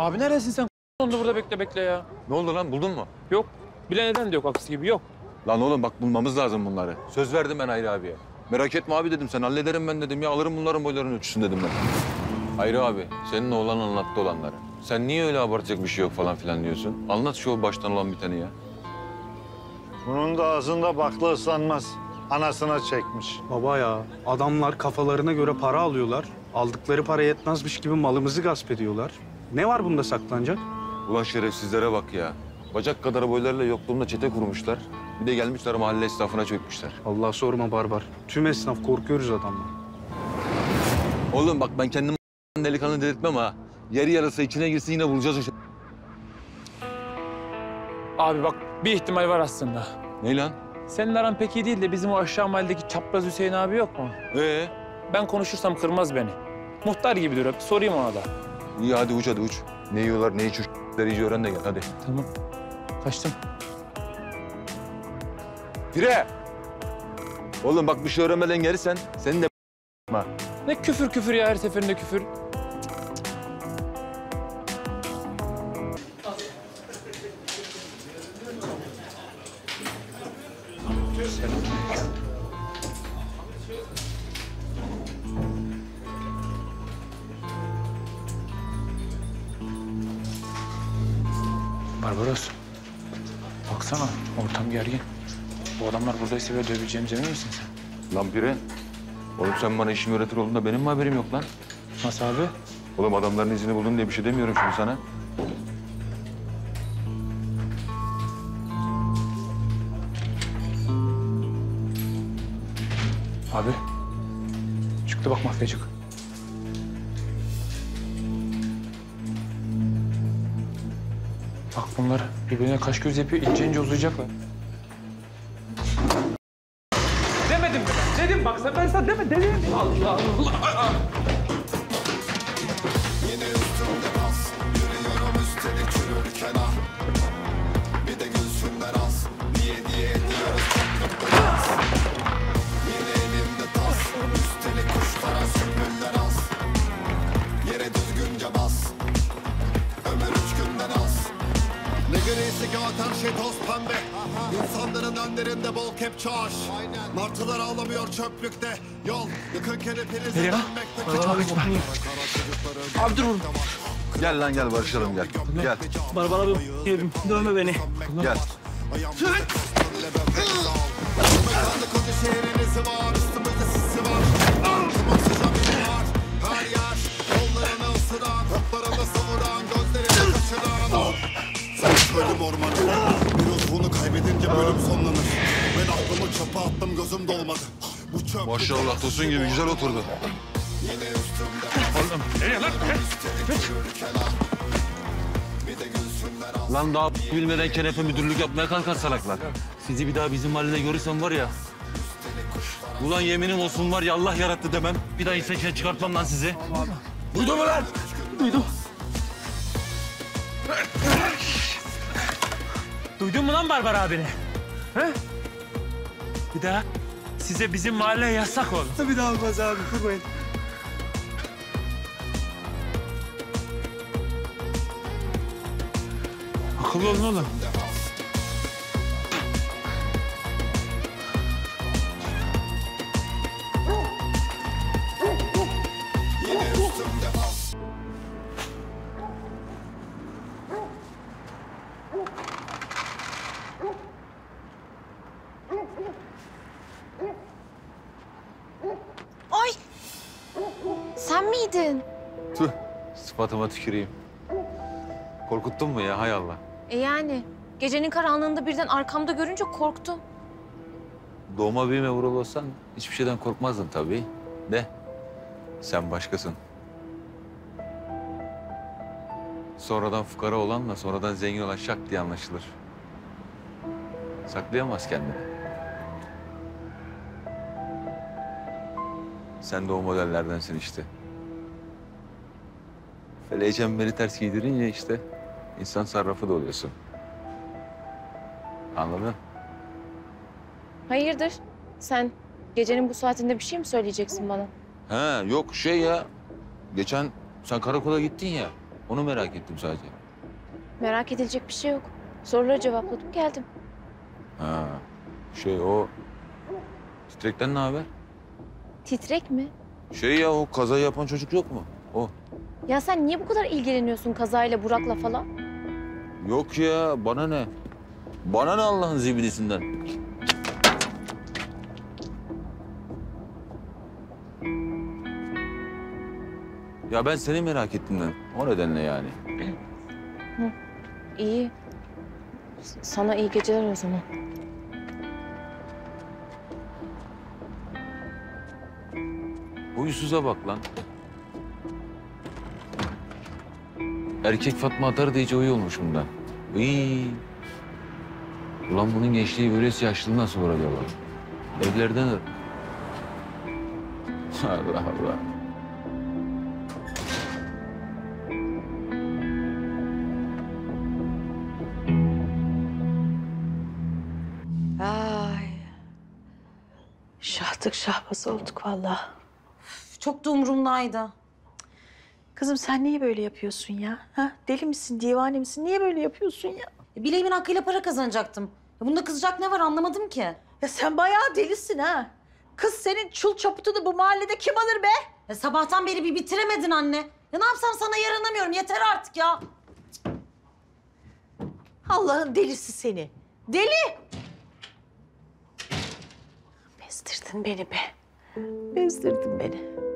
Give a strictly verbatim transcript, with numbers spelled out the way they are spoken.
Abi neredesin sen? Onu burada bekle bekle ya. Ne oldu lan, buldun mu? Yok. Bile neden de yok, aksi gibi yok. Lan oğlum bak, bulmamız lazım bunları. Söz verdim ben Hayri abiye. Merak etme abi dedim, sen hallederim ben dedim ya. Alırım bunların boylarının ölçüsünü dedim ben. Hayri abi, senin oğlan anlattı olanları. Sen niye öyle abartacak bir şey yok falan filan diyorsun? Anlat şu baştan olan biteni ya. Bunun da ağzında bakla ıslanmaz. Anasına çekmiş. Baba ya, adamlar kafalarına göre para alıyorlar. Aldıkları para yetmezmiş gibi malımızı gasp ediyorlar. Ne var bunda saklanacak? Ulan şerefsizlere bak ya. Bacak kadar boylarla yokluğumda çete kurmuşlar. Bir de gelmişler mahalle esnafına çökmüşler. Allah sorma Barbar. Tüm esnaf korkuyoruz adamla. Oğlum bak, ben kendim delikanlı delirtmem ha. Yarı yarısı içine girsin, yine bulacağız o şey. Abi bak, bir ihtimal var aslında. Ne lan? Senin aran pek iyi değil de bizim o aşağı mahalledeki çapraz Hüseyin abi yok mu? Ee? Ben konuşursam kırmaz beni. Muhtar gibi duruyor. Sorayım ona da. İyi hadi uç, hadi uç. Ne yiyorlar, ne içiyor, iyice öğren de gel hadi. Tamam. Kaçtım. Pire! Oğlum bak, bir şey öğrenmeden gelirsen senin de yapma. Ne küfür küfür ya, her seferinde küfür. Barbaros, baksana ortam gergin. Bu adamlar buradaysa böyle döveceğimize emin misin sen? Lan Pire, oğlum sen bana işimi öğretir oldun da benim mi haberim yok lan? Nasıl abi? Oğlum adamların izini buldum diye bir şey demiyorum şimdi sana. Abi, çıktı bak mafya çık. Bak bunlar birbirine kaş göz yapıyor, ince ince uzayacaklar. Demedim mi ben? Dedim bak, sen ben sana deme, dedim. Allah Allah! Yine üstümde bas, yürüyorum üstelik çürürken ah. Bir de gülsünler az, niye diye diyoruz toplum beyaz. Yine elimde tas, üstelik kuşlara sürgünler az. Yere düzgünce bas, ömür üç günden az. Ne grisi göğten şey toz pembe. İnsanların önlerinde bol kepçe ağaç. Martılar ağlamıyor çöplükte. Yol yıkınken hepinizi dönmekte. Abi dur oğlum. Gel lan gel, barışalım gel. Gel. Barbar abi yerim. Dövme beni. Gel. Sürün. Ölüm ormanı, bir ruhunu kaybedince bölüm sonlanır. Ben aklımı çöpe attım, gözüm dolmadı. Bu çöp... Maşallah tosun gibi güzel oturdu. Oğlum, nereye lan? Lan daha bilmeden kenefe müdürlük yapmaya kalkar salaklar. Sizi bir daha bizim mahallede görürsem var ya... Ulan yeminim olsun var ya, Allah yarattı demem. Bir daha işe çıkartmam lan sizi. Duydun mu lan? Duydum. Duydun mu lan Barbar abini? He? Bir daha size bizim mahalleye yasak oğlum. Tabii daha olmaz abi, kurmayın. Akıllı olun oğlum. Tüh, sıfatıma tüküreyim. Korkuttun mu ya, hay Allah? E yani, gecenin karanlığında birden arkamda görünce korktum. Doğma büyüme vuralı olsan hiçbir şeyden korkmazdın tabii. De, sen başkasın. Sonradan fukara olanla sonradan zengin olan şak diye anlaşılır. Saklayamaz kendini. Sen de o modellerdensin işte. Böyle ecemberi ters giydirince işte insan sarrafı da oluyorsun. Anladın? Hayırdır? Sen gecenin bu saatinde bir şey mi söyleyeceksin bana? He yok şey ya. Geçen sen karakola gittin ya. Onu merak ettim sadece. Merak edilecek bir şey yok. Soruları cevapladım, geldim. Ha, şey o... Titrek'ten ne haber? Titrek mi? Şey ya, o kazayı yapan çocuk yok mu? O. Ya sen niye bu kadar ilgileniyorsun kazayla, Burak'la falan? Yok ya, bana ne? Bana ne Allah'ın zibilisinden? Ya ben seni merak ettiğimden, o nedenle yani. Hı, iyi. Sana iyi geceler o zaman. Uysuza bak lan. Erkek Fatma atar da iyice uyu olmuş bundan. Uyyy. Ulan bunun gençliği böylesi yaşlılığı nasıl var acaba? Evlerden... Allah Allah. Ay. Şahtık şahbaz olduk vallahi. Çok da umurumdaydı. Kızım sen niye böyle yapıyorsun ya? Ha? Deli misin, divane misin? Niye böyle yapıyorsun ya? E, bileğimin hakkıyla para kazanacaktım. Ya, bunda kızacak ne var anlamadım ki. Ya sen bayağı delisin ha. Kız senin çul çaputunu bu mahallede kim alır be? Ya, sabahtan beri bir bitiremedin anne. Ya ne yapsam sana yaranamıyorum. Yeter artık ya. Allah'ın delisi seni. Deli! Bezdirdin beni be. Bezdirdin beni.